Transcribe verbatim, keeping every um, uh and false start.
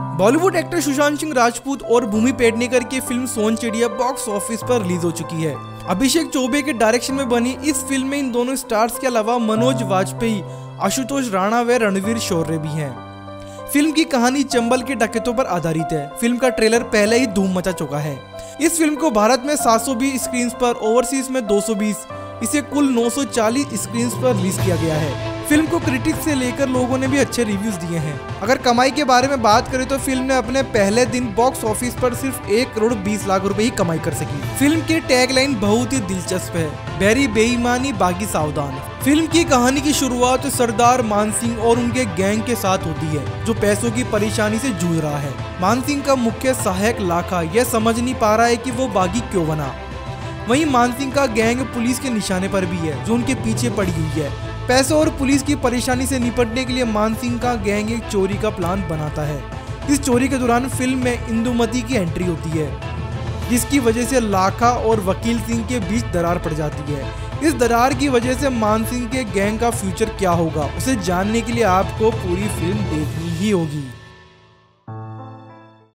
Bollywood actor Sushant Singh Rajput और भूमि पेटनेकर की film सोन चिड़िया बॉक्स ऑफिस पर रिलीज हो चुकी है। अभिषेक चौबे के डायरेक्शन में बनी इस फिल्म में इन दोनों स्टार्स के अलावा मनोज वाजपेयी, आशुतोष राणा व रणवीर शौर्य भी हैं। फिल्म की कहानी चंबल के डकैतों पर आधारित है। फिल्म का ट्रेलर पहले ही धूम मचा चुका है। इस फिल्म को भारत में सात सौ बीस स्क्रीन पर, ओवरसीज में दो सौ बीस, इसे कुल नौ सौ चालीस स्क्रीन पर रिलीज किया गया है। फिल्म को क्रिटिक्स से लेकर लोगों ने भी अच्छे रिव्यूज दिए हैं। अगर कमाई के बारे में बात करें तो फिल्म ने अपने पहले दिन बॉक्स ऑफिस पर सिर्फ एक करोड़ बीस लाख रुपए ही कमाई कर सकी। फिल्म की टैगलाइन बहुत ही दिलचस्प है, बहरी बेईमानी बागी सावधान। फिल्म की कहानी की शुरुआत सरदार मानसिंह और उनके गैंग के साथ होती है, जो पैसों की परेशानी से जूझ रहा है। मानसिंह का मुख्य सहायक लाखा यह समझ नहीं पा रहा है कि वो बागी क्यों बना। वहीं मानसिंह का गैंग पुलिस के निशाने पर भी है, जो उनके पीछे पड़ी हुई है। पैसों और पुलिस की परेशानी से निपटने के लिए मानसिंह का गैंग एक चोरी का प्लान बनाता है। इस चोरी के दौरान फिल्म में इंदुमती की एंट्री होती है, जिसकी वजह से लाखा और वकील सिंह के बीच दरार पड़ जाती है। इस दरार की वजह से मानसिंह के गैंग का फ्यूचर क्या होगा, उसे जानने के लिए आपको पूरी फिल्म देखनी ही होगी।